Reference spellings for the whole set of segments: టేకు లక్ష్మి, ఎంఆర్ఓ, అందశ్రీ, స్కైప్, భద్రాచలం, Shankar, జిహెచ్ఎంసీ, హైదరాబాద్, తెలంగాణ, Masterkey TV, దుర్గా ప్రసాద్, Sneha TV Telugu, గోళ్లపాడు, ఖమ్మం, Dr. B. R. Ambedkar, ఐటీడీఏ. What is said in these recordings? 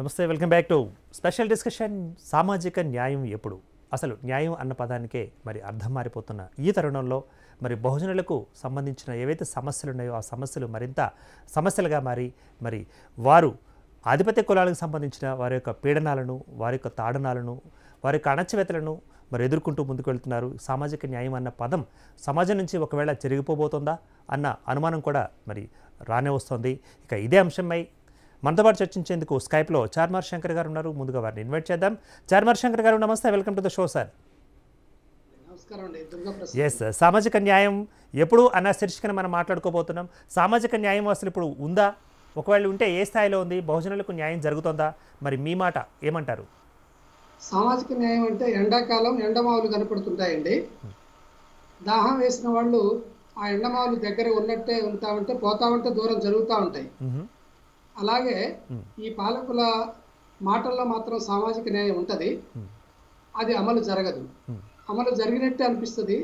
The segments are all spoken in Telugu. నమస్తే welcome back to special discussion సామాజిక న్యాయం ఎప్పుడు అసలు న్యాయం అన్న పదానికే మరి అర్థం మారిపోతున్న ఈ తరుణంలో మరి బహుజనులకు సంబంధించిన ఏవైతే సమస్యలు ఉన్నాయో ఆ సమస్యలు మరింత సమస్యలుగా మరి వారు ఆధిపత్య కులాలకు సంబంధించిన వారి యొక్క పీడనాలను వారి యొక్క తాడనాలను వారి యొక్క అణచివేతలను మరి ఎదుర్కొంటూ ముందుకు వెళ్తున్నారు సామాజిక న్యాయం అన్న పదం సమాజం నుంచి ఒకవేళ చెరిగిపోబోతుందా అన్న అనుమానం కూడా మరి రానే వస్తుంది ఇక ఇదే అంశమై మనతో పాటు చర్చించేందుకు స్కైప్లో చార్మార్ శంకర్ గారు ఉన్నారు ముందుగా వారిని ఇన్వైట్ చేద్దాం చార్మార్ శంకర్ గారు నమస్తే welcome to the show sir నమస్కారం అండి దుర్గా ప్రసాద్ yes సామాజిక న్యాయం ఎప్పుడు అన్న శీర్షికన మనం మాట్లాడుకోబోతున్నాం సామాజిక న్యాయం అసలు ఇప్పుడు ఉందా ఒకవేళ ఉంటే ఏ స్థాయిలో ఉంది బహుజనులకు న్యాయం జరుగుతుందా మరి మీ మాట ఏమంటారు సామాజిక న్యాయం అంటే ఎండాకాలం ఎండమావులు కనపడుతుంటాయండి దాహం వేసిన వాళ్ళు ఆ ఎండమావులు దగ్గర ఉన్నట్టే ఉంటామంటే పోతామంటే దూరం జరుగుతూ ఉంటాయి అలాగే ఈ పాలకుల మాటల్లో మాత్రం సామాజిక న్యాయం ఉంటుంది అది అమలు జరగదు అమలు జరిగినట్టే అనిపిస్తుంది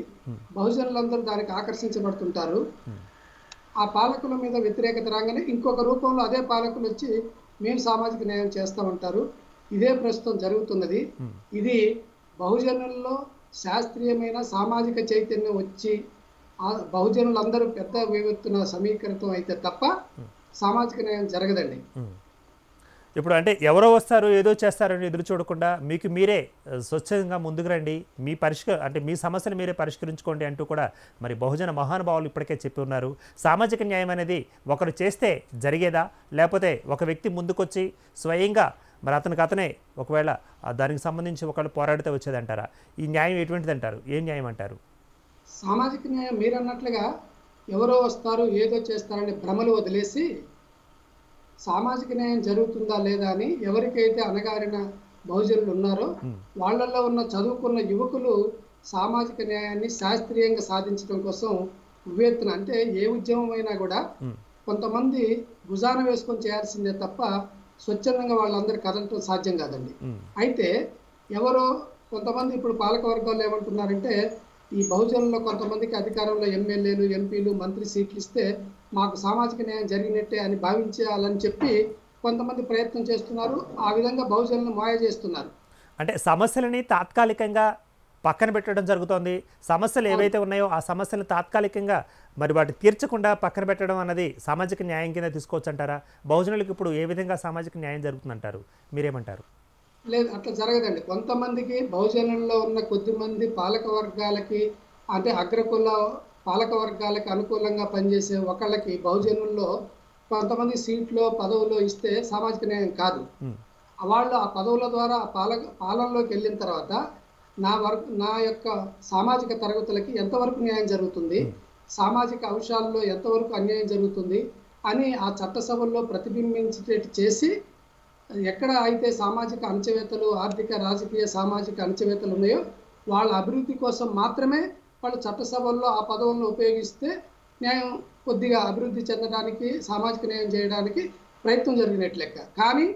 బహుజనులందరూ దానికి ఆకర్షించబడుతుంటారు ఆ పాలకుల మీద వ్యతిరేకత రాగానే ఇంకొక రూపంలో అదే పాలకులు వచ్చి మేము సామాజిక న్యాయం చేస్తామంటారు ఇదే ప్రస్తుతం జరుగుతున్నది ఇది బహుజనుల్లో శాస్త్రీయమైన సామాజిక చైతన్యం వచ్చి బహుజనులందరూ పెద్ద వేవెత్తున సమీకృతం అయితే తప్ప సామాజిక న్యాయం జరగదండి ఇప్పుడు అంటే ఎవరో వస్తారు ఏదో చేస్తారని ఎదురు చూడకుండా మీకు మీరే స్వచ్ఛంగా ముందుకు రండి మీ అంటే మీ సమస్యలు మీరే పరిష్కరించుకోండి అంటూ కూడా మరి బహుజన మహానుభావులు ఇప్పటికే చెప్పి ఉన్నారు సామాజిక న్యాయం అనేది ఒకరు చేస్తే జరిగేదా లేకపోతే ఒక వ్యక్తి ముందుకొచ్చి స్వయంగా మరి అతనికి అతనే ఒకవేళ దానికి సంబంధించి ఒకళ్ళు పోరాడితే వచ్చేదంటారా ఈ న్యాయం ఎటువంటిది అంటారు ఏం న్యాయం అంటారు సామాజిక న్యాయం మీరు అన్నట్లుగా ఎవరో వస్తారు ఏదో చేస్తారని భ్రమలు వదిలేసి సామాజిక న్యాయం జరుగుతుందా లేదా అని ఎవరికైతే అనగారిన బహుజనులు ఉన్నారో వాళ్ళల్లో ఉన్న చదువుకున్న యువకులు సామాజిక న్యాయాన్ని శాస్త్రీయంగా సాధించడం కోసం ఉద్యమం అంటే ఏ ఉద్యమమైనా కూడా కొంతమంది గుజాన వేసుకొని చేయాల్సిందే తప్ప స్వచ్ఛందంగా వాళ్ళందరూ కదలటం సాధ్యం కాదండి అయితే ఎవరో కొంతమంది ఇప్పుడు పాలక వర్గాలు ఏమంటున్నారంటే ఈ బహుజనుల్లో కొంతమందికి అధికారంలో ఎమ్మెల్యేలు ఎంపీలు మంత్రి సీట్లు ఇస్తే మాకు సామాజిక న్యాయం జరిగినట్టే అని భావించాలని చెప్పి కొంతమంది ప్రయత్నం చేస్తున్నారు ఆ విధంగా బహుజనులను మాయ చేస్తున్నారు అంటే సమస్యలని తాత్కాలికంగా పక్కన పెట్టడం జరుగుతుంది సమస్యలు ఏవైతే ఉన్నాయో ఆ సమస్యలు తాత్కాలికంగా మరి వాటిని తీర్చకుండా పక్కన పెట్టడం అన్నది సామాజిక న్యాయం కింద తీసుకోవచ్చు అంటారా బహుజనులకు ఇప్పుడు ఏ విధంగా సామాజిక న్యాయం జరుగుతుందంటారు మీరేమంటారు లేదు అట్లా జరగదండి కొంతమందికి బహుజనుల్లో ఉన్న కొద్దిమంది పాలక వర్గాలకి అంటే అగ్రకుల పాలక వర్గాలకి అనుకూలంగా పనిచేసే ఒకళ్ళకి బహుజనుల్లో కొంతమంది సీట్లో పదవులో ఇస్తే సామాజిక న్యాయం కాదు వాళ్ళు ఆ పదవుల ద్వారా ఆ పాలనలోకి వెళ్ళిన తర్వాత నా యొక్క సామాజిక తరగతులకి ఎంతవరకు న్యాయం జరుగుతుంది సామాజిక అంశాల్లో ఎంతవరకు అన్యాయం జరుగుతుంది అని ఆ చట్టసభల్లో ప్రతిబింబించేటట్టు చేసి ఎక్కడ అయితే సామాజిక అణచివేతలు ఆర్థిక రాజకీయ సామాజిక అణచివేతలు ఉన్నాయో వాళ్ళ అభివృద్ధి కోసం మాత్రమే వాళ్ళు చట్టసభల్లో ఆ పదవులను ఉపయోగిస్తే న్యాయం కొద్దిగా అభివృద్ధి చెందడానికి సామాజిక న్యాయం చేయడానికి ప్రయత్నం జరిగినట్లు లెక్క కానీ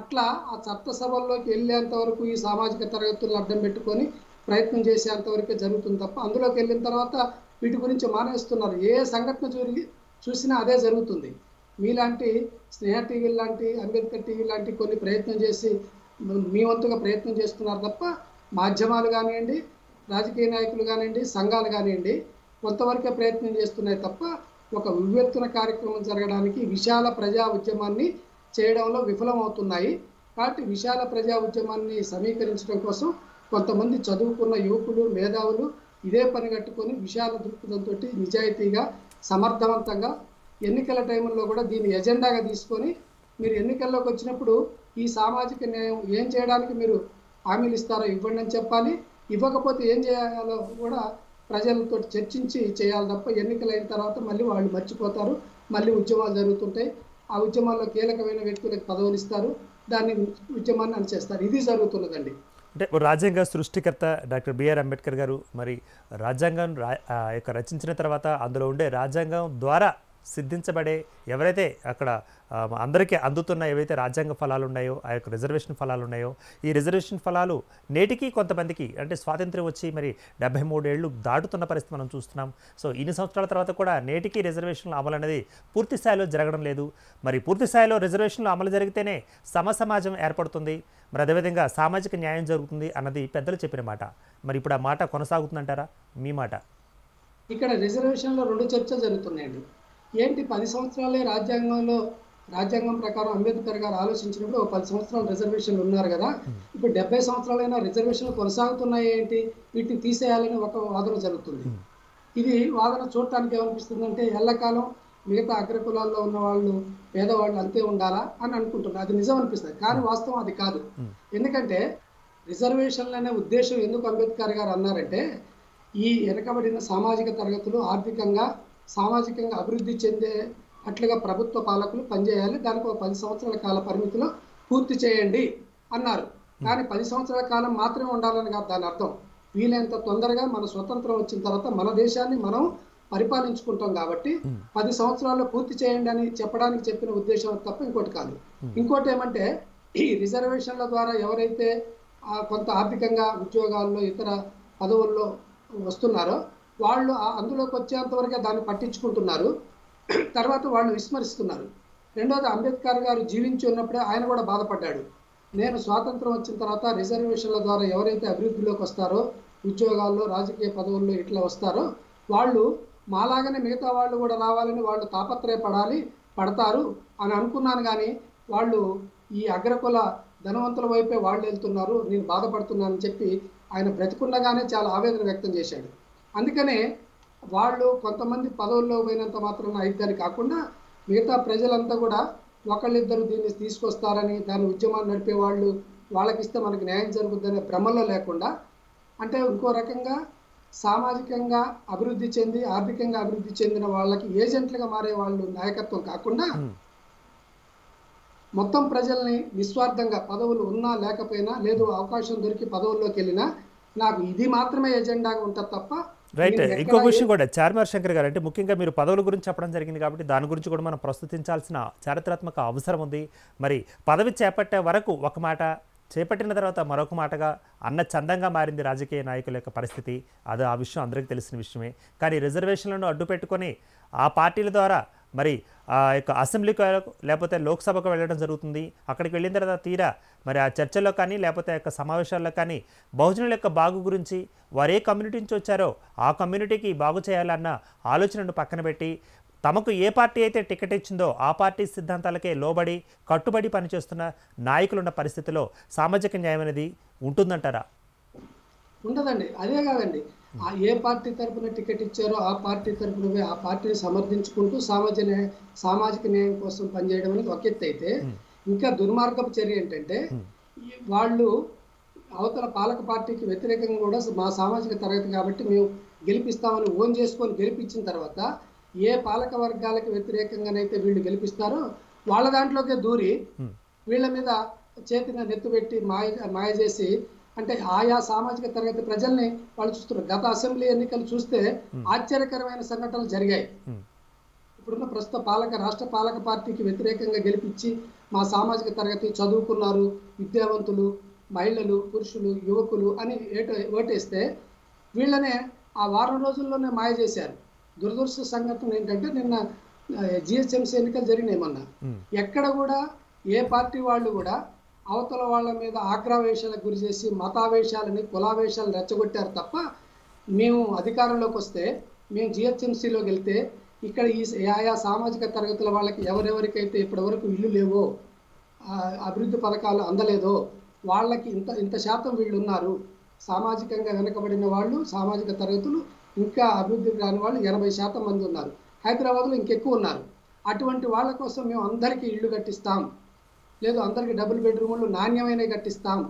అట్లా ఆ చట్టసభల్లోకి వెళ్ళేంత వరకు ఈ సామాజిక తరగతులను అడ్డం పెట్టుకొని ప్రయత్నం చేసేంతవరకే జరుగుతుంది తప్ప అందులోకి వెళ్ళిన తర్వాత వీటి గురించి మానేస్తున్నారు ఏ సంఘటన చూసినా అదే జరుగుతుంది మీలాంటి స్నేహ టీవీ లాంటి అంబేద్కర్ టీవీ లాంటి కొన్ని ప్రయత్నం చేసి మీ వంతుగా ప్రయత్నం చేస్తున్నారు తప్ప మాధ్యమాలు కానివ్వండి రాజకీయ నాయకులు కానివ్వండి సంఘాలు కానివ్వండి కొంతవరకే ప్రయత్నం చేస్తున్నాయి తప్ప ఒక వివేచన కార్యక్రమం జరగడానికి విశాల ప్రజా ఉద్యమాన్ని చేయడంలో విఫలమవుతున్నాయి కాబట్టి విశాల ప్రజా ఉద్యమాన్ని సమీకరించడం కోసం కొంతమంది చదువుకున్న యువకులు మేధావులు ఇదే పని కట్టుకొని విశాల దృక్పథంతో నిజాయితీగా సమర్థవంతంగా ఎన్నికల టైంలో కూడా దీన్ని ఎజెండాగా తీసుకొని మీరు ఎన్నికల్లోకి వచ్చినప్పుడు ఈ సామాజిక న్యాయం ఏం చేయడానికి మీరు హామీలు ఇస్తారో ఇవ్వండి అని చెప్పాలి ఇవ్వకపోతే ఏం చేయాలో కూడా ప్రజలతో చర్చించి చేయాలి తప్ప ఎన్నికలైన తర్వాత మళ్ళీ వాళ్ళు మర్చిపోతారు మళ్ళీ ఉద్యమాలు జరుగుతుంటాయి ఆ ఉద్యమాల్లో కీలకమైన వ్యక్తులకు పదవులు ఇస్తారు దాన్ని ఉద్యమాన్ని అణచేస్తారు ఇది జరుగుతున్నదండి అంటే రాజ్యాంగ సృష్టికర్త డాక్టర్ బిఆర్ అంబేద్కర్ గారు మరి రాజ్యాంగం యొక్క రచించిన తర్వాత అందులో ఉండే రాజ్యాంగం ద్వారా సిద్ధించబడే ఎవరైతే అక్కడ అందరికీ అందుతున్న ఏవైతే రాజ్యాంగ ఫలాలు ఉన్నాయో ఆ యొక్క రిజర్వేషన్ ఫలాలు ఉన్నాయో ఈ రిజర్వేషన్ ఫలాలు నేటికి కొంతమందికి అంటే స్వాతంత్ర్యం వచ్చి మరి 73 ఏళ్లు దాటుతున్న పరిస్థితి మనం చూస్తున్నాం. సో ఇన్ని సంవత్సరాల తర్వాత కూడా నేటికి రిజర్వేషన్ల అమలు అనేది పూర్తి స్థాయిలో జరగడం లేదు. మరి పూర్తి స్థాయిలో రిజర్వేషన్ల అమలు జరిగితేనే సమ సమాజం ఏర్పడుతుంది, మరి అదేవిధంగా సామాజిక న్యాయం జరుగుతుంది అన్నది పెద్దలు చెప్పిన మాట. మరి ఇప్పుడు ఆ మాట కొనసాగుతుందంటారా? మీ మాట. ఇక్కడ రిజర్వేషన్లో రెండు చర్చలు జరుగుతున్నాయండి. ఏంటి 10 సంవత్సరాలే రాజ్యాంగం ప్రకారం అంబేద్కర్ గారు ఆలోచించినప్పుడు 10 సంవత్సరాలు రిజర్వేషన్లు ఉన్నారు కదా, ఇప్పుడు 70 సంవత్సరాలైనా రిజర్వేషన్లు కొనసాగుతున్నాయి ఏంటి, వీటిని తీసేయాలని ఒక వాదన జరుగుతుంది. ఇది వాదన చూడటానికి ఏమనిపిస్తుందంటే ఎల్లకాలం మిగతా అగ్రకులాల్లో ఉన్న వాళ్ళు పేదవాళ్ళు అంతే ఉండాలా అని అనుకుంటున్నారు. అది నిజం అనిపిస్తుంది, కానీ వాస్తవం అది కాదు. ఎందుకంటే రిజర్వేషన్లు అనే ఉద్దేశం ఎందుకు అంబేద్కర్ గారు అన్నారంటే ఈ వెనకబడిన సామాజిక తరగతులు సామాజికంగా అభివృద్ధి చెందే అట్లుగా ప్రభుత్వ పాలకులు పనిచేయాలి, దానికి 10 సంవత్సరాల కాల పరిమితిలో పూర్తి చేయండి అన్నారు. కానీ 10 సంవత్సరాల కాలం మాత్రమే ఉండాలని కాదు దాని అర్థం. వీలైనంత తొందరగా మన స్వతంత్రం వచ్చిన తర్వాత మన దేశాన్ని మనం పరిపాలించుకుంటాం కాబట్టి 10 సంవత్సరాల్లో పూర్తి చేయండి అని చెప్పడానికి చెప్పిన ఉద్దేశం తప్ప ఇంకోటి కాదు. ఇంకోటి ఏమంటే ఈ రిజర్వేషన్ల ద్వారా ఎవరైతే కొంత ఆర్థికంగా ఉద్యోగాల్లో ఇతర పదవుల్లో వస్తున్నారో వాళ్ళు అందులోకి వచ్చేంత వరకే దాన్ని పట్టించుకుంటున్నారు, తర్వాత వాళ్ళు విస్మరిస్తున్నారు. రెండోది అంబేద్కర్ గారు జీవించి ఉన్నప్పుడే ఆయన కూడా బాధపడ్డాడు. నేను స్వాతంత్రం వచ్చిన తర్వాత రిజర్వేషన్ల ద్వారా ఎవరైతే అభివృద్ధిలోకి వస్తారో ఉద్యోగాల్లో రాజకీయ పదవుల్లో ఇట్లా వస్తారో వాళ్ళు మాలాగానే మిగతా వాళ్ళు కూడా రావాలని వాళ్ళు తాపత్రయపడాలి పడతారు అని అనుకున్నాను. కానీ వాళ్ళు ఈ అగ్రకుల ధనవంతుల వైపే వాళ్ళు వెళ్తున్నారు, నేను బాధపడుతున్నానని చెప్పి ఆయన బ్రతికుండగానే చాలా ఆవేదన వ్యక్తం చేశాడు. అందుకనే వాళ్ళు కొంతమంది పదవుల్లో పోయినంత మాత్రాన అయిద్దని కాకుండా మిగతా ప్రజలంతా కూడా ఒకళ్ళిద్దరు దీన్ని తీసుకొస్తారని దాని ఉద్యమాన్ని నడిపే వాళ్ళు వాళ్ళకిస్తే మనకు న్యాయం జరుగుతుందనే భ్రమల్లో లేకుండా, అంటే ఇంకో రకంగా సామాజికంగా అభివృద్ధి చెంది ఆర్థికంగా అభివృద్ధి చెందిన వాళ్ళకి ఏజెంట్లుగా మారే వాళ్ళు నాయకత్వం కాకుండా మొత్తం ప్రజల్ని నిస్వార్థంగా పదవులు ఉన్నా లేకపోయినా లేదు అవకాశం దొరికి పదవుల్లోకి వెళ్ళినా నాకు ఇది మాత్రమే ఎజెండాగా ఉంటుంది తప్ప. రైట్, ఇంకొక విషయం కూడా చార్మార్ శంకర్ గారు, అంటే ముఖ్యంగా మీరు పదవుల గురించి చెప్పడం జరిగింది కాబట్టి దాని గురించి కూడా మనం ప్రస్తుతించాల్సిన చారిత్రాత్మక అవసరం ఉంది. మరి పదవి చేపట్టే వరకు ఒక మాట, చేపట్టిన తర్వాత మరొక మాటగా అన్న చందంగా మారింది రాజకీయ నాయకుల యొక్క పరిస్థితి. అది ఆ విషయం అందరికీ తెలిసిన విషయమే. కానీ రిజర్వేషన్లను అడ్డు పెట్టుకొని ఆ పార్టీల ద్వారా మరి ఆ యొక్క అసెంబ్లీకి లేకపోతే లోక్సభకు వెళ్ళడం జరుగుతుంది. అక్కడికి వెళ్ళిన తర్వాత తీరా మరి ఆ చర్చల్లో కానీ లేకపోతే ఆ యొక్క సమావేశాల్లో కానీ బహుజనుల యొక్క బాగు గురించి వారు ఏ కమ్యూనిటీ నుంచి వచ్చారో ఆ కమ్యూనిటీకి బాగు చేయాలన్న ఆలోచనను పక్కన పెట్టి తమకు ఏ పార్టీ అయితే టికెట్ ఇచ్చిందో ఆ పార్టీ సిద్ధాంతాలకే లోబడి కట్టుబడి పనిచేస్తున్న నాయకులున్న పరిస్థితిలో సామాజిక న్యాయం అనేది ఉంటుందంటారా? ఉండదండి. అదే కాదండి, ఏ పార్టీ తరఫున టికెట్ ఇచ్చారో ఆ పార్టీ తరఫున ఆ పార్టీని సమర్థించుకుంటూ సామాజిక న్యాయం కోసం పనిచేయడం అనేది ఒక ఎత్తు అయితే, ఇంకా దుర్మార్గపు చర్య ఏంటంటే వాళ్ళు అవతల పాలక పార్టీకి వ్యతిరేకంగా కూడా మా సామాజిక తరగతి కాబట్టి మేము గెలిపిస్తామని ఓన్ చేసుకొని గెలిపించిన తర్వాత ఏ పాలక వర్గాలకు వ్యతిరేకంగానైతే వీళ్ళు గెలిపిస్తారో వాళ్ళ దాంట్లోకే దూరి వీళ్ళ మీద చేతిని నెత్తుపెట్టి మాయ చేసి, అంటే ఆయా సామాజిక తరగతి ప్రజల్ని వాళ్ళు చూస్తున్నారు. గత అసెంబ్లీ ఎన్నికలు చూస్తే ఆశ్చర్యకరమైన సంఘటనలు జరిగాయి. ఇప్పుడున్న ప్రస్తుత రాష్ట్ర పాలక పార్టీకి వ్యతిరేకంగా గెలిపించి మా సామాజిక తరగతి చదువుకున్నారు విద్యావంతులు మహిళలు పురుషులు యువకులు అని ఓటేస్తే వీళ్ళనే ఆ వారం రోజుల్లోనే మాయ చేశారు. దురదృష్ట సంఘటన ఏంటంటే నిన్న జిహెచ్ఎంసీ ఎన్నికలు జరిగినాయి. మొన్న ఎక్కడ కూడా ఏ పార్టీ వాళ్ళు కూడా అవతల వాళ్ళ మీద ఆగ్రావేశాలకు గురి చేసి మతావేశాలని కులావేశాలను రెచ్చగొట్టారు తప్ప మేము అధికారంలోకి వస్తే మేము జిహెచ్ఎంసీలోకి వెళ్తే ఇక్కడ ఈ ఆయా సామాజిక తరగతుల వాళ్ళకి ఎవరెవరికైతే ఇప్పటివరకు ఇల్లు లేవో అభివృద్ధి పథకాలు అందలేదో వాళ్ళకి ఇంత ఇంత శాతం వీళ్ళు ఉన్నారు, సామాజికంగా వెనుకబడిన వాళ్ళు సామాజిక తరగతులు ఇంకా అభివృద్ధికి రాని వాళ్ళు 80% మంది ఉన్నారు, హైదరాబాద్లో ఇంకెక్కువ ఉన్నారు, అటువంటి వాళ్ళ కోసం మేము అందరికీ ఇళ్ళు కట్టిస్తాం లేదు అందరికీ డబుల్ బెడ్రూములు నాణ్యమైనవి కట్టిస్తాం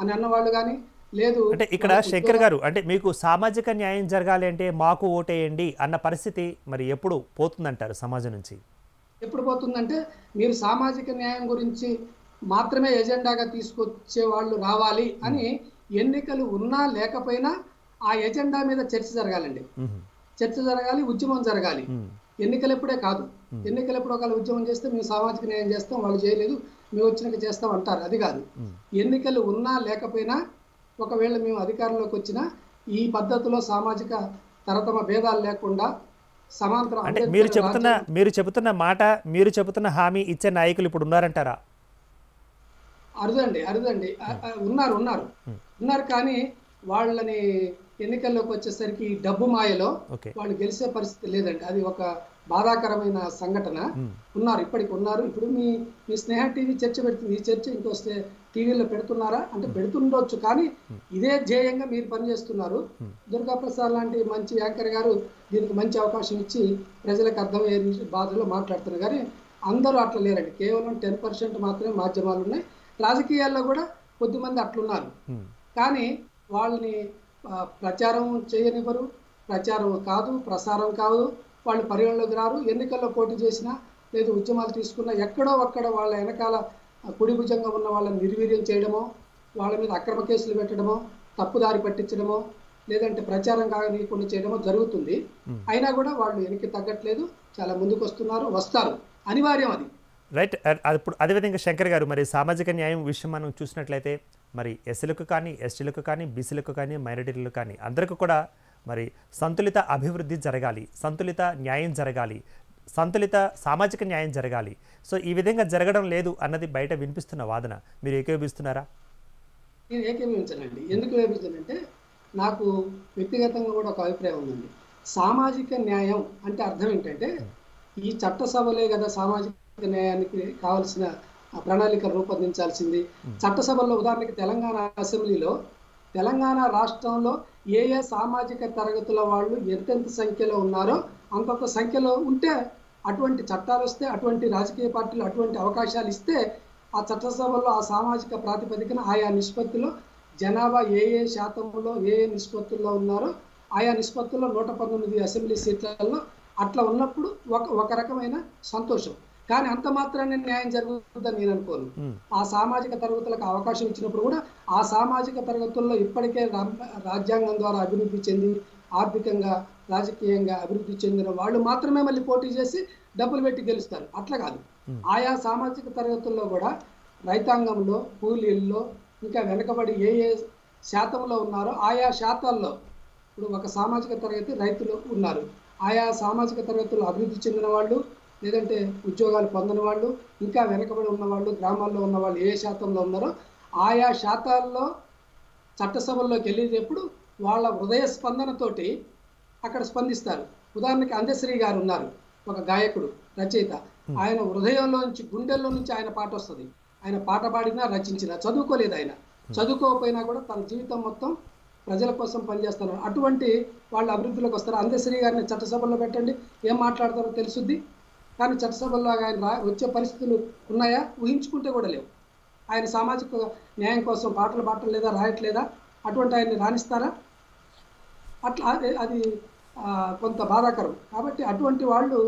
అని అన్నవాళ్ళు కానీ లేదు. అంటే ఇక్కడ శంకర్ గారు, అంటే మీకు సామాజిక న్యాయం జరగాలి అంటే మాకు ఓటేయండి అన్న పరిస్థితి మరి ఎప్పుడు పోతుందంటారు? సమాజం నుంచి ఎప్పుడు పోతుందంటే మీరు సామాజిక న్యాయం గురించి మాత్రమే ఎజెండాగా తీసుకొచ్చే వాళ్ళు రావాలి అని ఎన్నికలు ఉన్నా లేకపోయినా ఆ ఎజెండా మీద చర్చ జరగాలండి, చర్చ జరగాలి, ఉద్యమం జరగాలి. ఎన్నికలప్పుడే కాదు ఎన్నికలప్పుడు ఒకల ఉద్యమం చేస్తే మేము సామాజిక న్యాయం చేస్తాం వాళ్ళు చేయలేదు మేము వచ్చినాక చేస్తాం అంటారు అది కాదు ఎన్నికలు ఉన్నా లేకపోయినా ఒకవేళ మేము అధికారంలోకి వచ్చినా ఈ పద్ధతిలో సామాజిక తరతమ భేదాలు లేకుండా సమాంతర అంటే మీరు చెప్తున్న మాట మీరు చెప్తున్న హామీ ఇచ్చే నాయకులు ఇప్పుడు ఉన్నారు అంటారా అరుదండి అరుదండి ఉన్నారు ఉన్నారు ఉన్నారు కానీ వాళ్ళని ఎన్నికల్లోకి వచ్చేసరికి డబ్బు మాయలో వాళ్ళు గెలిచే పరిస్థితి లేదండి అది ఒక బాధాకరమైన సంఘటన ఉన్నారు ఇప్పటికి ఉన్నారు ఇప్పుడు మీ స్నేహ టీవీ చర్చ పెడుతుంది ఈ చర్చ ఇంకొస్తే టీవీలో పెడుతున్నారా అంటే పెడుతుండొచ్చు కానీ ఇదే ధ్యేయంగా మీరు పనిచేస్తున్నారు దుర్గా ప్రసాద్ లాంటి మంచి యాంకర్ గారు దీనికి మంచి అవకాశం ఇచ్చి ప్రజలకు అర్థమయ్యే బాధలో మాట్లాడుతున్నారు కానీ అందరూ అట్లా లేరండి కేవలం 10% మాత్రమే మాధ్యమాలు ఉన్నాయి రాజకీయాల్లో కూడా కొద్దిమంది అట్లున్నారు కానీ వాళ్ళని ప్రచారం చేయనివ్వరు ప్రచారం కాదు ప్రసారం కాదు వాళ్ళు పరిగణలోకి రారు ఎన్నికల్లో పోటీ చేసినా లేదు ఉద్యమాలు తీసుకున్నా ఎక్కడో అక్కడ వాళ్ళ వెనకాల కుడిభుజంగా ఉన్న వాళ్ళని నిర్వీర్యం చేయడమో వాళ్ళ మీద అక్రమ కేసులు పెట్టడమో తప్పుదారి పట్టించడమో లేదంటే ప్రచారం కాగనీయకుండా చేయడమో జరుగుతుంది అయినా కూడా వాళ్ళు వెనక్కి తగ్గట్లేదు చాలా ముందుకు వస్తున్నారు వస్తారు అనివార్యం అది రైట్ ఇప్పుడు అదేవిధంగా శంకర్ గారు మరి సామాజిక న్యాయం విషయం మనం చూసినట్లయితే మరి ఎస్సీలకు కానీ ఎస్టీలకు కానీ బీసీలకు కానీ మైనారిటీలకు కానీ అందరికీ కూడా మరి సంతులిత అభివృద్ధి జరగాలి సంతులిత న్యాయం జరగాలి సంతులిత సామాజిక న్యాయం జరగాలి సో ఈ విధంగా జరగడం లేదు అన్నది బయట వినిపిస్తున్న వాదన మీరు ఏకీభవిస్తున్నారా నేను ఏకీభవించనండి ఎందుకు ఏకీభవించనంటే నాకు వ్యక్తిగతంగా కూడా ఒక అభిప్రాయం ఉందండి సామాజిక న్యాయం అంటే అర్థం ఏంటంటే ఈ చట్టసభలే కదా సామాజిక న్యాయానికి కావాల్సిన ప్రణాళిక రూపొందించాల్సింది చట్టసభల్లో ఉదాహరణకి తెలంగాణ అసెంబ్లీలో తెలంగాణ రాష్ట్రంలో ఏ ఏ సామాజిక తరగతుల వాళ్ళు ఎంతెంత సంఖ్యలో ఉన్నారో అంతంత సంఖ్యలో ఉంటే అటువంటి చట్టాలు వస్తే అటువంటి రాజకీయ పార్టీలు అటువంటి అవకాశాలు ఇస్తే ఆ చట్టసభల్లో ఆ సామాజిక ప్రాతిపదికన ఆయా నిష్పత్తిలో జనాభా ఏ ఏ శాతంలో ఏ ఏ నిష్పత్తుల్లో ఉన్నారో ఆయా నిష్పత్తుల్లో 119 అసెంబ్లీ సీట్లలో అట్లా ఉన్నప్పుడు ఒక రకమైన సంతోషం కానీ అంత మాత్రాన్ని న్యాయం జరుగుతుందని నేను అనుకోను ఆ సామాజిక తరగతులకు అవకాశం ఇచ్చినప్పుడు కూడా ఆ సామాజిక తరగతుల్లో ఇప్పటికే రాజ్యాంగం ద్వారా అభివృద్ధి చెంది ఆర్థికంగా రాజకీయంగా అభివృద్ధి చెందిన వాళ్ళు మాత్రమే మళ్ళీ పోటీ చేసి డబ్బులు పెట్టి గెలుస్తారు అట్లా కాదు ఆయా సామాజిక తరగతుల్లో కూడా రైతాంగంలో కూలీల్లో ఇంకా వెనకబడి ఏ ఏ శాతంలో ఉన్నారో ఆయా శాతాల్లో ఇప్పుడు ఒక సామాజిక తరగతి రైతులు ఉన్నారు ఆయా సామాజిక తరగతులు అభివృద్ధి చెందిన వాళ్ళు లేదంటే ఉద్యోగాలు పొందని వాళ్ళు ఇంకా వెనకబడి ఉన్నవాళ్ళు గ్రామాల్లో ఉన్నవాళ్ళు ఏ శాతంలో ఉన్నారో ఆయా శాతాల్లో చట్టసభల్లోకి వెళ్ళేటప్పుడు వాళ్ళ హృదయ స్పందనతోటి అక్కడ స్పందిస్తారు ఉదాహరణకి అందశ్రీ గారు ఉన్నారు ఒక గాయకుడు రచయిత ఆయన హృదయంలో నుంచి గుండెల్లో నుంచి ఆయన పాట వస్తుంది ఆయన పాట పాడినా రచించినా చదువుకోలేదు ఆయన చదువుకోకపోయినా కూడా తన జీవితం మొత్తం ప్రజల కోసం పనిచేస్తున్నారు అటువంటి వాళ్ళు అభివృద్ధిలోకి వస్తారు అందశ్రీ గారిని చట్టసభల్లో పెట్టండి ఏం మాట్లాడతారో తెలుసుద్ది కానీ చట్టసభల్లో ఆయన వచ్చే పరిస్థితులు ఉన్నాయా ఊహించుకుంటే కూడా లేవు ఆయన సామాజిక న్యాయం కోసం పాటలు పాడలేదా రాయట్లేదా అటువంటి ఆయన్ని రాణిస్తారా అట్లా అది కొంత బాధాకరం కాబట్టి అటువంటి వాళ్ళు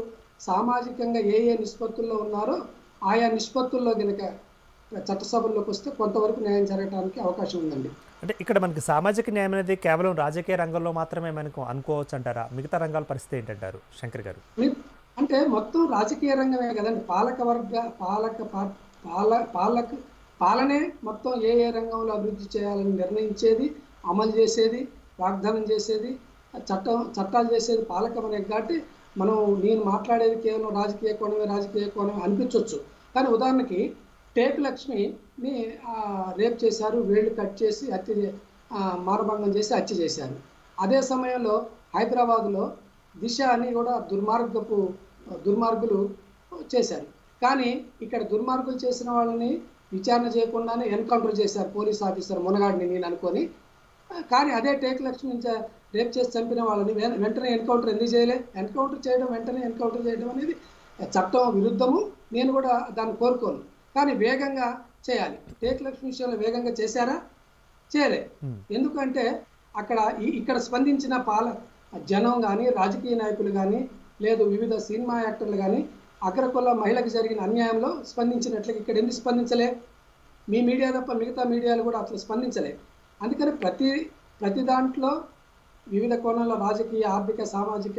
సామాజికంగా ఏ ఏ నిష్పత్తుల్లో ఉన్నారో ఆయా నిష్పత్తుల్లో కనుక చట్టసభల్లోకి వస్తే కొంతవరకు న్యాయం జరగడానికి అవకాశం ఉందండి అంటే ఇక్కడ మనకి సామాజిక న్యాయం అనేది కేవలం రాజకీయ రంగంలో మాత్రమే మనకు అనుకోవచ్చు అంటారా మిగతా రంగాల పరిస్థితి ఏంటంటారు శంకర్ గారు అంటే మొత్తం రాజకీయ రంగమే కదండి పాలనే మొత్తం ఏ ఏ రంగంలో అభివృద్ధి చేయాలని నిర్ణయించేది అమలు చేసేది వాగ్దానం చేసేది చట్టాలు చేసేది పాలకమనే కాబట్టి నేను మాట్లాడేది కేవలం రాజకీయ కోణమే అనిపించవచ్చు కానీ ఉదాహరణకి టేకు లక్ష్మిని రేప్ చేశారు వేళ్ళు కట్ చేసి హత్య మారభంగం చేసి హత్య చేశారు అదే సమయంలో హైదరాబాద్లో దిశ అని కూడా దుర్మార్గులు చేశారు కానీ ఇక్కడ దుర్మార్గులు చేసిన వాళ్ళని విచారణ చేయకుండానే ఎన్కౌంటర్ చేశారు పోలీస్ ఆఫీసర్ మునగాడిని నేను అనుకొని కానీ అదే టేకు లక్ష్మి రేప్ చేసి చంపిన వాళ్ళని వెంటనే ఎన్కౌంటర్ ఎందుకు చేయలే వెంటనే ఎన్కౌంటర్ చేయడం అనేది చట్టం విరుద్ధము నేను కూడా దాన్ని కోరుకోను కానీ వేగంగా చేయాలి టేకు లక్ష్మి విషయంలో వేగంగా చేశారా చేయలే ఎందుకంటే ఇక్కడ స్పందించిన జనం కానీ రాజకీయ నాయకులు కానీ లేదు వివిధ సినిమా యాక్టర్లు కానీ అగ్రకుల మహిళకు జరిగిన అన్యాయంలో స్పందించినట్లు ఇక్కడ ఎందుకు స్పందించలే మీ మీడియా తప్ప మిగతా మీడియాలు కూడా అట్లా స్పందించలే అందుకని ప్రతి దాంట్లో వివిధ కోణాల్లో రాజకీయ ఆర్థిక సామాజిక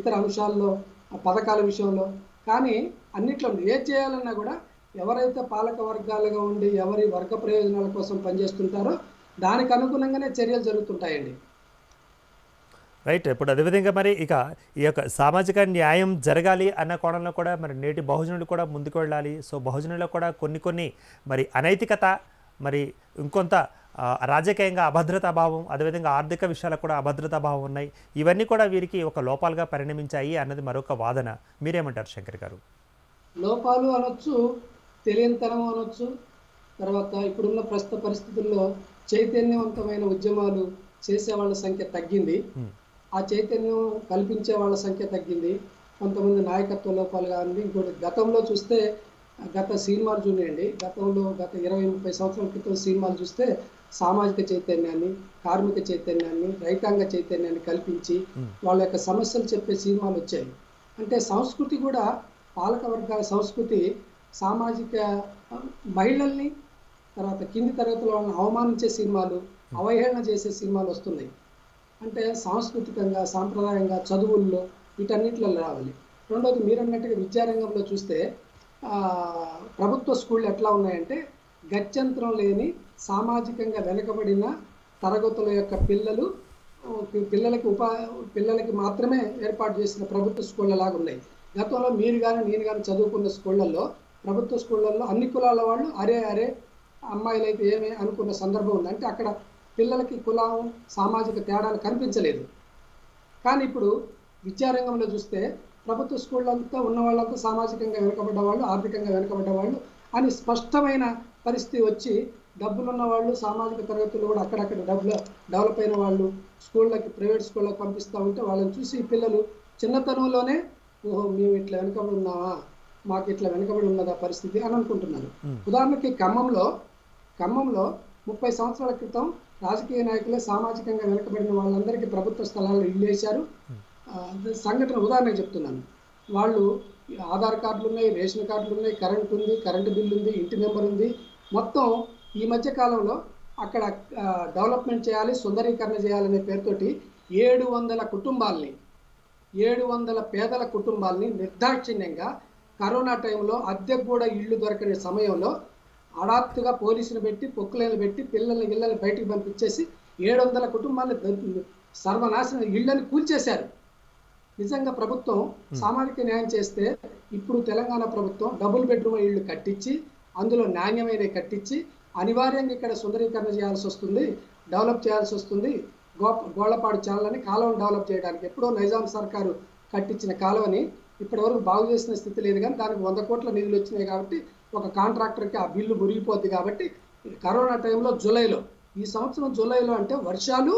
ఇతర అంశాల్లో పథకాల విషయంలో కానీ అన్నిట్లోనే ఏం చేయాలన్నా కూడా ఎవరైతే పాలక వర్గాలుగా ఉండి ఎవరి వర్గ ప్రయోజనాల కోసం పని చేస్తుంటారో దానికి అనుగుణంగానే చర్యలు జరుగుతుంటాయండి. రైట్. ఇప్పుడు అదే విధంగా మరి ఇక ఈ యొక్క సామాజిక న్యాయం జరగాలి అన్న కోణంలో కూడా మరి నేటి బహుజనులు కూడా ముందుకు వెళ్ళాలి. సో బహుజనుల్లో కూడా కొన్ని కొన్ని మరి అనైతికత మరి ఇంకొంత రాజకీయంగా అభద్రతా భావం అదేవిధంగా ఆర్థిక విషయాలకు కూడా అభద్రతా భావం ఉన్నాయి. ఇవన్నీ కూడా వీరికి ఒక లోపాలుగా పరిణమించాయి అన్నది మరొక వాదన. మీరేమంటారు శంకర్ గారు? లోపాలు అనొచ్చు, తెలియనితనం అనొచ్చు, తర్వాత ఇప్పుడున్న ప్రస్తుత పరిస్థితుల్లో చైతన్యవంతమైన ఉద్యమాలు చేసే వాళ్ళ సంఖ్య తగ్గింది, ఆ చైతన్యం కల్పించే వాళ్ళ సంఖ్య తగ్గింది, కొంతమంది నాయకత్వ లోపాలు కానివ్వండి. ఇంకోటి గతంలో చూస్తే గత సినిమాలు చూడండి, గతంలో గత 20-30 సంవత్సరాల క్రితం సినిమాలు చూస్తే సామాజిక చైతన్యాన్ని, కార్మిక చైతన్యాన్ని, రైతాంగ చైతన్యాన్ని కల్పించి వాళ్ళ యొక్క సమస్యలు చెప్పే సినిమాలు వచ్చాయి. అంటే సంస్కృతి కూడా పాలక వర్గాల సంస్కృతి సామాజిక మహిళల్ని తర్వాత కింది తరగతుల వాళ్ళని అవమానించే సినిమాలు, అవహేళన చేసే సినిమాలు వస్తున్నాయి. అంటే సాంస్కృతికంగా సాంప్రదాయంగా చదువుల్లో వీటన్నిటిలో రావాలి. రెండోది మీరు అన్నట్టుగా విద్యారంగంలో చూస్తే ప్రభుత్వ స్కూళ్ళు ఎట్లా ఉన్నాయంటే గత్యంతరం లేని సామాజికంగా వెనుకబడిన తరగతుల యొక్క పిల్లలకి మాత్రమే ఏర్పాటు చేసిన ప్రభుత్వ స్కూళ్ళలాగా ఉన్నాయి. గతంలో మీరు కానీ నేను కానీ చదువుకున్న స్కూళ్ళల్లో ప్రభుత్వ స్కూళ్ళల్లో అన్ని కులాల వాళ్ళు అరే అరే అమ్మాయిలు అయితే ఏమి అనుకున్న సందర్భం ఉంది. అంటే అక్కడ పిల్లలకి కులం సామాజిక తేడాలు కనిపించలేదు. కానీ ఇప్పుడు విద్యారంగంలో చూస్తే ప్రభుత్వ స్కూళ్ళంతా ఉన్న వాళ్ళంతా సామాజికంగా వెనుకబడ్డ వాళ్ళు, ఆర్థికంగా వెనుకబడ్డ వాళ్ళు అని స్పష్టమైన పరిస్థితి వచ్చి డబ్బులున్న వాళ్ళు సామాజిక తరగతులు కూడా అక్కడక్కడ డెవలప్ అయిన వాళ్ళు స్కూళ్ళకి, ప్రైవేట్ స్కూళ్ళకి పంపిస్తూ ఉంటే వాళ్ళని చూసి పిల్లలు చిన్నతనంలోనే ఓహో మేము ఇట్లా వెనుకబడి ఉన్నావా, మాకు ఇట్లా వెనుకబడి ఉన్నదా పరిస్థితి అని అనుకుంటున్నారు. ఉదాహరణకి ఖమ్మంలో 30 సంవత్సరాల క్రితం రాజకీయ నాయకులే సామాజికంగా వెనుకబడిన వాళ్ళందరికీ ప్రభుత్వ స్థలాల్లో ఇల్లు వేశారు. సంఘటన ఉదాహరణకు చెప్తున్నాను. వాళ్ళు ఆధార్ కార్డులు ఉన్నాయి, రేషన్ కార్డులు ఉన్నాయి, కరెంట్ ఉంది, కరెంటు బిల్లు ఉంది, ఇంటి నెంబర్ ఉంది. మొత్తం ఈ మధ్య కాలంలో అక్కడ డెవలప్మెంట్ చేయాలి, సుందరీకరణ చేయాలనే పేరుతోటి 700 పేదల కుటుంబాలని నిర్దాక్షిణ్యంగా కరోనా టైంలో అద్దెకు కూడా ఇళ్ళు దొరకని సమయంలో హఠాత్తుగా పోలీసులు పెట్టి పొక్కులను పెట్టి పిల్లల్ని బయటికి పంపించేసి 700 కుటుంబాలను సర్వనాశనం, ఇళ్ళని కూల్చేశారు. నిజంగా ప్రభుత్వం సామాజిక న్యాయం చేస్తే ఇప్పుడు తెలంగాణ ప్రభుత్వం డబుల్ బెడ్రూమ్ ఇళ్ళు కట్టించి అందులో నాణ్యమైన కట్టించి అనివార్యంగా ఇక్కడ సుందరీకరణ చేయాల్సి వస్తుంది, డెవలప్ చేయాల్సి వస్తుంది. గోళ్లపాడు ఛానల్ని కాలువను డెవలప్ చేయడానికి ఎప్పుడో నైజాం సర్కారు కట్టించిన కాలువని ఇప్పటివరకు బాగు చేసిన స్థితి లేదు. కానీ దానికి 100 కోట్ల నిధులు వచ్చినాయి కాబట్టి ఒక కాంట్రాక్టర్కి ఆ బిల్లు మురిగిపోద్ది కాబట్టి కరోనా టైంలో ఈ సంవత్సరం జూలైలో అంటే వర్షాలు,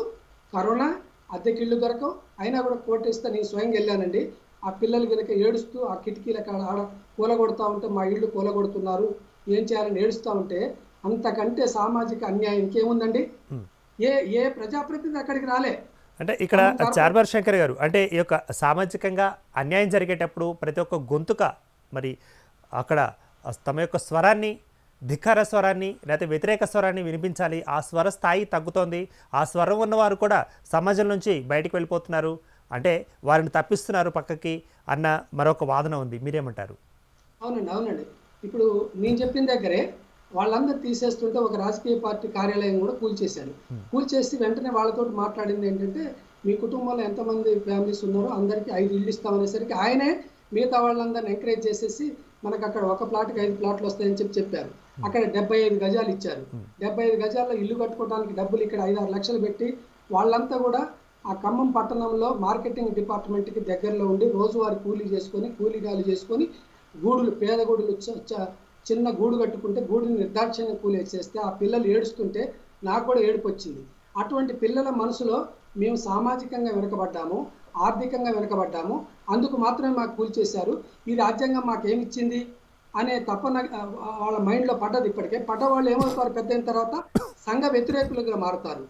కరోనా, అద్దెకిళ్ళు దొరకవు, అయినా కూడా కోర్టు ఇస్తే నేను స్వయంగా వెళ్ళానండి. ఆ పిల్లలు కనుక ఏడుస్తూ ఆ కిటికీల ఆడ కూలగొడతా ఉంటే మా ఇళ్ళు కూలగొడుతున్నారు ఏం చేయాలని ఏడుస్తూ ఉంటే అంతకంటే సామాజిక అన్యాయం ఇంకేముందండి? ఏ ప్రజాప్రతినిధి అక్కడికి రాలే. అంటే ఇక్కడ చార్బార్ శంకర్ గారు అంటే ఈ యొక్క సామాజికంగా అన్యాయం జరిగేటప్పుడు ప్రతి ఒక్క గొంతుక మరి అక్కడ తమ యొక్క స్వరాన్ని, ధిక్కార స్వరాన్ని లేకపోతే వ్యతిరేక స్వరాన్ని వినిపించాలి. ఆ స్వర స్థాయి తగ్గుతోంది, ఆ స్వరం ఉన్నవారు కూడా సమాజం నుంచి బయటకు వెళ్ళిపోతున్నారు, అంటే వారిని తప్పిస్తున్నారు పక్కకి అన్న మరొక వాదన ఉంది. మీరేమంటారు? అవునండి ఇప్పుడు నేను చెప్పిన దగ్గరే వాళ్ళందరూ తీసేస్తుంటే ఒక రాజకీయ పార్టీ కార్యాలయం కూడా కూల్చేసి వెంటనే వాళ్ళతో మాట్లాడింది ఏంటంటే మీ కుటుంబంలో ఎంతమంది ఫ్యామిలీస్ ఉన్నారో అందరికీ 5 ఇళ్ళు ఇస్తామనేసరికి ఆయనే మిగతా వాళ్ళందరిని ఎంకరేజ్ చేసేసి మనకు అక్కడ ఒక ప్లాట్కి 5 ప్లాట్లు వస్తాయని చెప్పారు. అక్కడ 75 గజాలు ఇచ్చారు. 75 గజాల్లో ఇల్లు కట్టుకోవడానికి డబ్బులు ఇక్కడ 5-6 లక్షలు పెట్టి వాళ్ళంతా కూడా ఆ ఖమ్మం పట్టణంలో మార్కెటింగ్ డిపార్ట్మెంట్కి దగ్గరలో ఉండి రోజువారీ కూలీగాలు చేసుకొని గూడులు, పేద గూడులు, చిన్న గూడు కట్టుకుంటే గూడుని నిర్దాక్షిణ్యంగా కూలేసేస్తే ఆ పిల్లలు ఏడుస్తుంటే నాకు కూడా ఏడుపు వచ్చింది. అటువంటి పిల్లల మనసులో మేము సామాజికంగా వెనుకబడ్డాము, ఆర్థికంగా వెనుకబడ్డాము, అందుకు మాత్రమే మాకు కూల్చేశారు, ఈ రాజ్యాంగం మాకేమిచ్చింది అనే తపన వాళ్ళ మైండ్లో పడ్డది. ఇప్పటికే పడ్డ వాళ్ళు ఏమవుతారు? పెద్ద అయిన తర్వాత సంఘ వ్యతిరేకులుగా మారుతారు,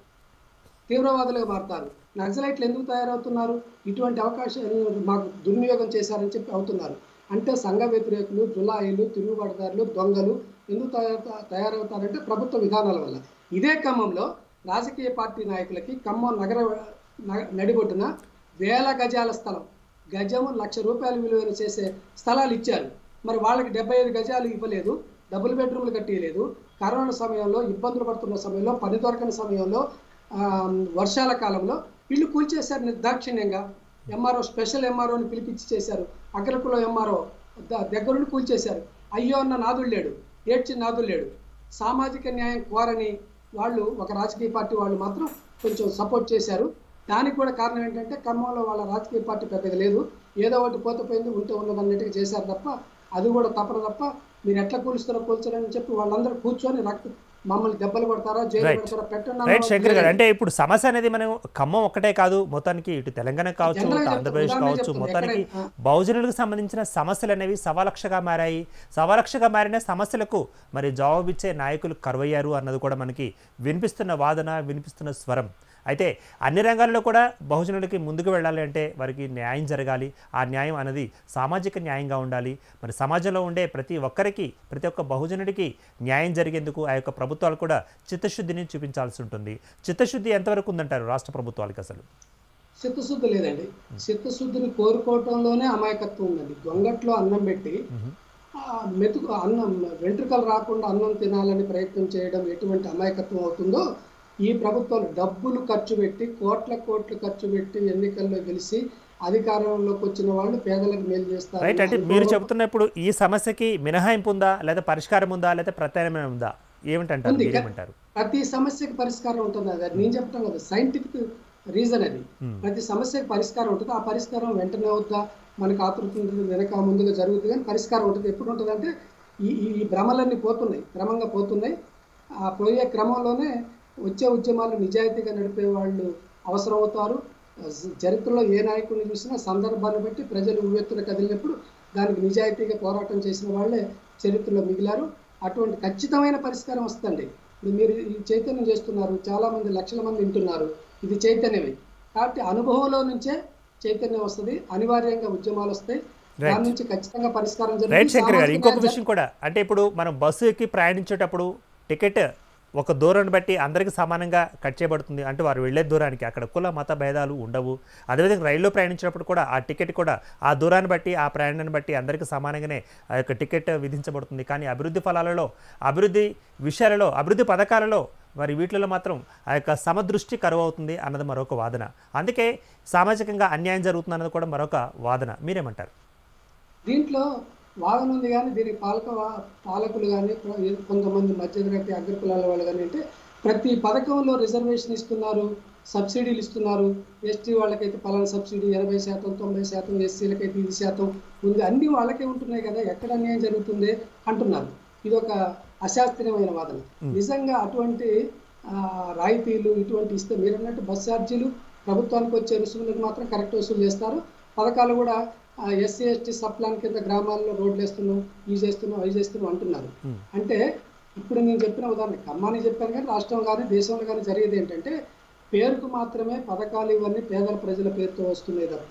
తీవ్రవాదులుగా మారుతారు. నక్సలైట్లు ఎందుకు తయారవుతున్నారు? ఇటువంటి అవకాశాలు మాకు దుర్వినియోగం చేశారని చెప్పి అవుతున్నారు. అంటే సంఘ వ్యతిరేకులు, జులాయిలు, తిరుగుబాటుదారులు, దొంగలు ఎందుకు తయారవుతారంటే ప్రభుత్వ విధానాల వల్ల. ఇదే క్రమంలో రాజకీయ పార్టీ నాయకులకి ఖమ్మం నగర నడిబొడ్డున 1000 గజాల స్థలం గజము 1,00,000 రూపాయల విలువైన చేసే స్థలాలు ఇచ్చారు। మరి వాళ్ళకి 75 గజాలు ఇవ్వలేదు, డబుల్ బెడ్రూమ్లు కట్టియలేదు। కరోనా సమయంలో ఇబ్బందులు పడుతున్న సమయంలో పని దొరకని సమయంలో వర్షాల కాలంలో ఇల్లు కూల్చేశారు నిర్దాక్షిణ్యంగా। ఎంఆర్ఓ స్పెషల్ ఎంఆర్ఓని పిలిపించి చేశారు, అగ్రకుల ఎంఆర్ఓ దగ్గరుండి కూల్చేశారు। అయ్యో అన్న నాదుడు లేడు, ఏడ్చి నాదుడు లేడు। సామాజిక న్యాయం కోరని వాళ్ళు ఒక రాజకీయ పార్టీ వాళ్ళు మాత్రం కొంచెం సపోర్ట్ చేశారు। దానికి కూడా కారణం ఏంటంటే కర్మంలో వాళ్ళ రాజకీయ పార్టీ పెద్దగా లేదు, ఏదో ఒకటి పోతపోయింది ఉంటే ఉన్నదన్నట్టుగా చేశారు తప్ప అది కూడా తప్పన తప్ప మీరు ఎట్లా కూలుస్తారో కూల్చారని చెప్పి వాళ్ళందరూ కూర్చొని మమ్మల్ని దెబ్బలు కొడతారా జైలు పెడతారా పెట్టండి। శంకర్ గారు, అంటే ఇప్పుడు సమస్య అనేది మనం ఖమ్మం ఒక్కటే కాదు, మొత్తానికి ఇటు తెలంగాణ కావచ్చు, ఆంధ్రప్రదేశ్ కావచ్చు, మొత్తానికి బహుజనులకు సంబంధించిన సమస్యలు అనేవి సవాలక్షగా మారాయి। సవాలక్షగా మారిన సమస్యలకు మరి జవాబిచ్చే నాయకులు కరువయ్యారు అన్నది కూడా మనకి వినిపిస్తున్న వాదన, వినిపిస్తున్న స్వరం। అయితే అన్ని రంగాల్లో కూడా బహుజనులకి ముందుకు వెళ్ళాలి అంటే వారికి న్యాయం జరగాలి, ఆ న్యాయం అనేది సామాజిక న్యాయంగా ఉండాలి। మరి సమాజంలో ఉండే ప్రతి ఒక్కరికి, ప్రతి ఒక్క బహుజనుడికి న్యాయం జరిగేందుకు ఆ యొక్క ప్రభుత్వాలు కూడా చిత్తశుద్ధిని చూపించాల్సి ఉంటుంది। చిత్తశుద్ధి ఎంతవరకు ఉందంటారు రాష్ట్ర ప్రభుత్వాలకు? అసలు చిత్తశుద్ధి లేదండి, చిత్తశుద్ధిని కోరుకోవటంలోనే అమాయకత్వం ఉందండి। దొంగట్లో అన్నం పెట్టి మెతుకు అన్నం వెంట్రుకలు రాకుండా అన్నం తినాలని ప్రయత్నం చేయడం ఎటువంటి అమాయకత్వం అవుతుందో ఈ ప్రభుత్వాలు డబ్బులు ఖర్చు పెట్టి కోట్ల కోట్లు ఖర్చు పెట్టి ఎన్నికల్లో గెలిచి అధికారంలోకి వచ్చిన వాళ్ళు పేదలకు మేలు చేస్తారు। రైట్, అంటే మీరు చెప్తున్నప్పుడు ఈ సమస్యకి మినహాయింపు ఉందా, లేదా పరిష్కారం ఉందా, లేదా ప్రత్యామ్నాయం ఉందా? ఏమంటారు? ప్రతి సమస్యకి పరిష్కారం ఉంటుంది, అది నేను చెప్పడం కదా, సైంటిఫిక్ రీజన్ అది। ప్రతి సమస్యకి పరిష్కారం ఉంటుంది, ఆ పరిష్కారం వెంటనే అవుద్దా మనకు ఆతృత ఉంటుంది, వెనక ముందుగా జరుగుతుంది, కానీ పరిష్కారం ఉంటుంది। ఎప్పుడు ఉంటుంది అంటే ఈ ఈ భ్రమలన్నీ పోతున్నాయి, క్రమంగా పోతున్నాయి। ఆ పోయే క్రమంలోనే వచ్చే ఉద్యమాలు నిజాయితీగా నడిపే వాళ్ళు అవసరం అవుతారు। చరిత్రలో ఏ నాయకుడిని చూసినా సందర్భాన్ని బట్టి ప్రజలు ఉవ్వెత్తున కదిలినప్పుడు దానికి నిజాయితీగా పోరాటం చేసిన వాళ్ళే చరిత్రలో మిగిలారు। అటువంటి ఖచ్చితమైన పరిష్కారం వస్తుంది। మీరు ఈ చైతన్యం చేస్తున్నారు, చాలామంది లక్షల మంది వింటున్నారు, ఇది చైతన్యమే కాబట్టి అనుభవంలో నుంచే చైతన్యం వస్తుంది, అనివార్యంగా ఉద్యమాలు వస్తాయి। రైట్ శంకర్ గారు, ఇంకొక విషయం కూడా, అంటే ఇప్పుడు మనం బస్సు ఎక్కి ప్రయాణించేటప్పుడు టికెట్ ఒక దూరాన్ని బట్టి అందరికీ సమానంగా కట్ చేయబడుతుంది, అంటే వారు వెళ్ళే దూరానికి అక్కడ కుల మత భేదాలు ఉండవు। అదేవిధంగా రైల్లో ప్రయాణించినప్పుడు కూడా ఆ టికెట్ కూడా ఆ దూరాన్ని బట్టి, ఆ ప్రయాణాన్ని బట్టి అందరికీ సమానంగానే ఆ యొక్క టికెట్ విధించబడుతుంది। కానీ అభివృద్ధి ఫలాలలో, అభివృద్ధి విషయాలలో, అభివృద్ధి పథకాలలో మరి వీటిలో మాత్రం ఆ యొక్క సమదృష్టి కరువు అవుతుంది అన్నది మరొక వాదన, అందుకే సామాజికంగా అన్యాయం జరుగుతుంది అన్నది కూడా మరొక వాదన। మీరేమంటారు? దీంట్లో వాదన ఉంది, కానీ దీనికి పాలకులు కానీ కొంతమంది మధ్యతరగతి అగ్రకులాల వాళ్ళు కానీ అంటే ప్రతి పథకంలో రిజర్వేషన్ ఇస్తున్నారు, సబ్సిడీలు ఇస్తున్నారు। ఎస్టీ వాళ్ళకైతే పలానా సబ్సిడీ 80%, 90%, ఎస్సీలకైతే 10% ఉంది, అన్ని వాళ్ళకే ఉంటున్నాయి కదా, ఎక్కడ అన్యాయం జరుగుతుంది అంటున్నారు। ఇది ఒక అశాస్త్రీయమైన వాదన। నిజంగా అటువంటి రాయితీలు ఇటువంటి ఇస్తే మీరు అన్నట్టు బస్ ఛార్జీలు ప్రభుత్వానికి వచ్చే రుసుములకు మాత్రం కరెక్ట్ వసూలు చేస్తారు। పథకాలు కూడా ఎస్సీ ఎస్టీ సబ్ ప్లాన్ కింద గ్రామాల్లో రోడ్లు వేస్తున్నాం, ఇవి చేస్తున్నాం, అవి చేస్తున్నాం అంటున్నారు। అంటే ఇప్పుడు నేను చెప్పిన ఉదాహరణ ఖమ్మాన్ని చెప్పాను, కానీ రాష్ట్రం కానీ దేశంలో కానీ జరిగేది ఏంటంటే పేరుకు మాత్రమే పథకాలు ఇవన్నీ పేదల ప్రజల పేరుతో వస్తున్నాయి తప్ప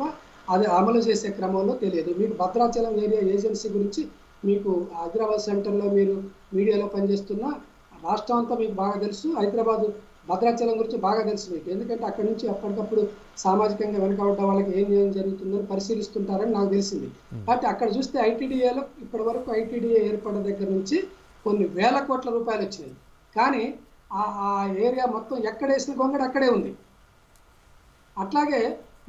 అది అమలు చేసే క్రమంలో తెలియదు। మీకు భద్రాచలం ఏరియా ఏజెన్సీ గురించి మీకు హైదరాబాద్ సెంటర్లో మీరు మీడియాలో పనిచేస్తున్న రాష్ట్రం అంతా మీకు బాగా తెలుసు, హైదరాబాద్ భద్రాచలం గురించి బాగా తెలుసు మీకు, ఎందుకంటే అక్కడి నుంచి అప్పటికప్పుడు సామాజికంగా వెనకబడ్డ వాళ్ళకి ఏం ఏం జరుగుతుందని పరిశీలిస్తుంటారని నాకు తెలిసింది। కాబట్టి అక్కడ చూస్తే ఐటీడీఏలో ఇప్పటి వరకు ఐటీడీఏ ఏర్పడిన దగ్గర నుంచి కొన్ని వేల కోట్ల రూపాయలు వచ్చినాయి, కానీ ఆ ఏరియా మొత్తం ఎక్కడేసిన గొంగడు అక్కడే ఉంది। అట్లాగే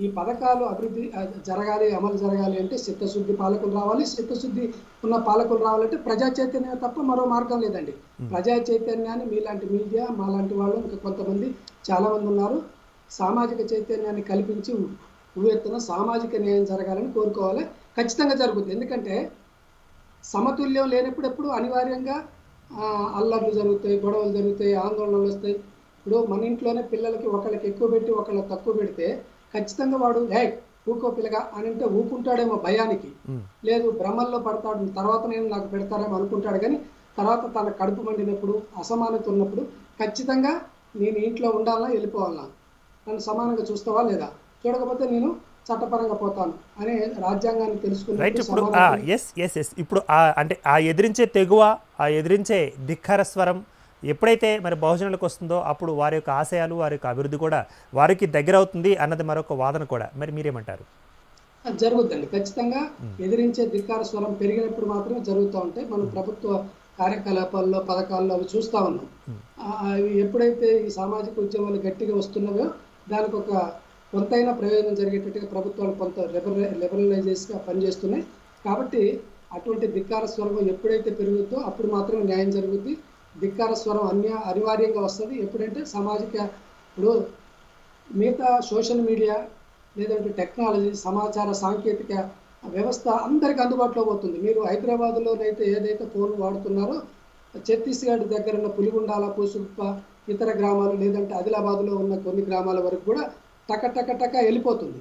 ఈ పథకాలు అభివృద్ధి జరగాలి, అమలు జరగాలి అంటే చిత్తశుద్ధి పాలకులు రావాలి, చిత్తశుద్ధి ఉన్న పాలకులు రావాలంటే ప్రజా చైతన్యం తప్ప మరో మార్గం లేదండి। ప్రజా చైతన్యాన్ని మీలాంటి మీడియా, మాలాంటి వాళ్ళు, ఇంకా కొంతమంది చాలామంది ఉన్నారు, సామాజిక చైతన్యాన్ని కల్పించి ఉవ్వెత్తున సామాజిక న్యాయం జరగాలని కోరుకోవాలి, ఖచ్చితంగా జరుగుతుంది। ఎందుకంటే సమతుల్యం లేనప్పుడు ఎప్పుడు అనివార్యంగా అల్లర్లు జరుగుతాయి, గొడవలు జరుగుతాయి, ఆందోళనలు వస్తాయి। ఇప్పుడు మన ఇంట్లోనే పిల్లలకి ఒకళ్ళకి ఎక్కువ పెట్టి ఒకళ్ళకి తక్కువ పెడితే ఖచ్చితంగా వాడు హే ఊకో పిల్లగా అని అంటే ఊకుంటాడేమో భయానికి, లేదు భ్రమల్లో పడతాడు, తర్వాత నేను నాకు పెడతారేమో అనుకుంటాడు, కానీ తర్వాత తన కడుపు మండినప్పుడు అసమానత ఉన్నప్పుడు ఖచ్చితంగా నేను ఇంట్లో ఉండాలా వెళ్ళిపోవాలా, నన్ను సమానంగా చూస్తావా లేదా, చూడకపోతే నేను చట్టపరంగా పోతాను అనే రాజ్యాంగాన్ని తెలుసుకుని ఇప్పుడు అంటే ఆ ఎదిరించే తెగువ, ఆ ఎదిరించే ధిక్కార స్వరం ఎప్పుడైతే మరి బహుజనులకు వస్తుందో అప్పుడు వారి యొక్క ఆశయాలు, వారి యొక్క అభివృద్ధి కూడా వారికి దగ్గర అవుతుంది అన్నది మరొక వాదన కూడా। మరి మీరేమంటారు? జరుగుతుంది ఖచ్చితంగా ఎదిరించే ధిక్కార స్వరం పెరిగినప్పుడు మాత్రమే జరుగుతూ ఉంటాయి మన ప్రభుత్వ కార్యకలాపాల్లో పదకాల్లో అవి చూస్తా ఉన్నాం ఎప్పుడైతే ఈ సామాజిక ఉద్యమాలు గట్టిగా వస్తున్నాయో దానికి ఒక కొంతైన ప్రయోజనం జరిగేటట్టుగా ప్రభుత్వాలు కొంత లిబరలైజేషన్ గా పని చేస్తున్నాయి కాబట్టి అటువంటి ధిక్కార స్వరం ఎప్పుడైతే పెరుగుతో అప్పుడు మాత్రమే న్యాయం జరుగుతుంది ధిక్కార స్వరం అనివార్యంగా వస్తుంది ఎప్పుడంటే సామాజిక ఇప్పుడు మిగతా సోషల్ మీడియా లేదంటే టెక్నాలజీ సమాచార సాంకేతిక వ్యవస్థ అందరికి అందుబాటులో పోతుంది మీరు హైదరాబాద్లోనైతే ఏదైతే ఫోన్ వాడుతున్నారో ఛత్తీస్గఢ్ దగ్గర ఉన్న పులిగుండాల కోసుప్ప ఇతర గ్రామాలు లేదంటే ఆదిలాబాద్లో ఉన్న కొన్ని గ్రామాల వరకు కూడా టక టక టక వెళ్ళిపోతుంది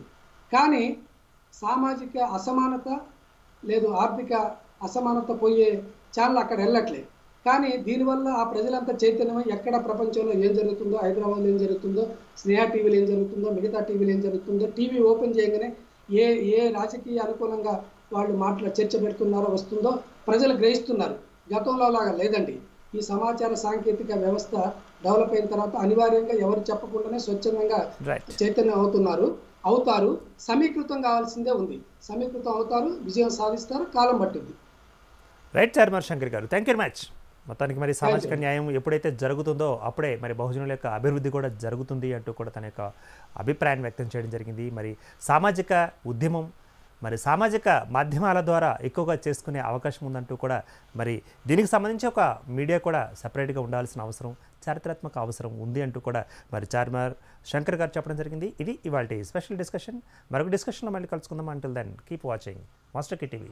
కానీ సామాజిక అసమానత లేదు ఆర్థిక అసమానత పోయే చాలా అక్కడ వెళ్ళట్లేదు కానీ దీని వల్ల ఆ ప్రజలంతా చైతన్యమై ఎక్కడ ప్రపంచంలో ఏం జరుగుతుందో హైదరాబాద్లో ఏం జరుగుతుందో స్నేహ టీవీలో ఏం జరుగుతుందో మిగతా టీవీలో ఏం జరుగుతుందో టీవీ ఓపెన్ చేయగానే ఏ ఏ రాజకీయ అనుకూలంగా వాళ్ళు చర్చ పెడుతున్నారో వస్తుందో ప్రజలు గ్రహిస్తున్నారు గతంలో లాగా లేదండి ఈ సమాచార సాంకేతిక వ్యవస్థ డెవలప్ అయిన తర్వాత అనివార్యంగా ఎవరు చెప్పకుండానే స్వచ్ఛందంగా చైతన్యం అవుతారు సమీకృతం కావాల్సిందే ఉంది సమీకృతం అవుతారు విజయం సాధిస్తారు కాలం పట్టింది రైట్ సార్ మరి శంకర్ గారు థాంక్యూ వెరీ మచ్ మొత్తానికి మరి సామాజిక న్యాయం ఎప్పుడైతే జరుగుతుందో అప్పుడే మరి బహుజనుల యొక్క అభివృద్ధి కూడా జరుగుతుంది అంటూ కూడా తన యొక్క అభిప్రాయాన్ని వ్యక్తం చేయడం జరిగింది మరి సామాజిక ఉద్యమం మరి సామాజిక మాధ్యమాల ద్వారా ఎక్కువగా చేసుకునే అవకాశం ఉందంటూ కూడా మరి దీనికి సంబంధించి ఒక మీడియా కూడా సపరేట్గా ఉండాల్సిన అవసరం చారిత్రాత్మక అవసరం ఉంది అంటూ కూడా మరి చార్మార్ శంకర్ గారు చెప్పడం జరిగింది ఇది ఇవాల్టి స్పెషల్ డిస్కషన్ మరొక డిస్కషన్లో మళ్ళీ కలుసుకుందాం until then keep watching Master TV